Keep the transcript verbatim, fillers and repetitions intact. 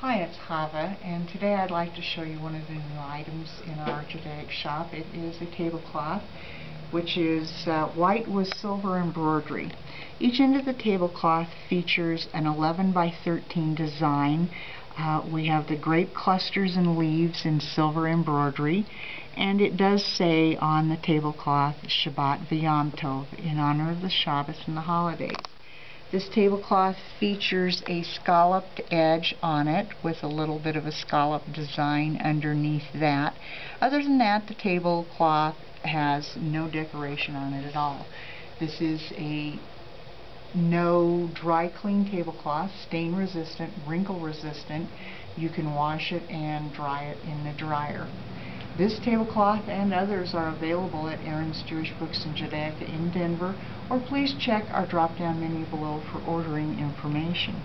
Hi, it's Hava, and today I'd like to show you one of the new items in our Judaic shop. It is a tablecloth, which is uh, white with silver embroidery. Each end of the tablecloth features an eleven by thirteen design. Uh, we have the grape clusters and leaves in silver embroidery, and it does say on the tablecloth, Shabbat V'Yom Tov, in honor of the Shabbos and the holidays. This tablecloth features a scalloped edge on it with a little bit of a scallop design underneath that. Other than that, the tablecloth has no decoration on it at all. This is a no dry clean tablecloth, stain resistant, wrinkle resistant. You can wash it and dry it in the dryer. This tablecloth and others are available at Aaron's Jewish Books in Judaica in Denver, or please check our drop-down menu below for ordering information.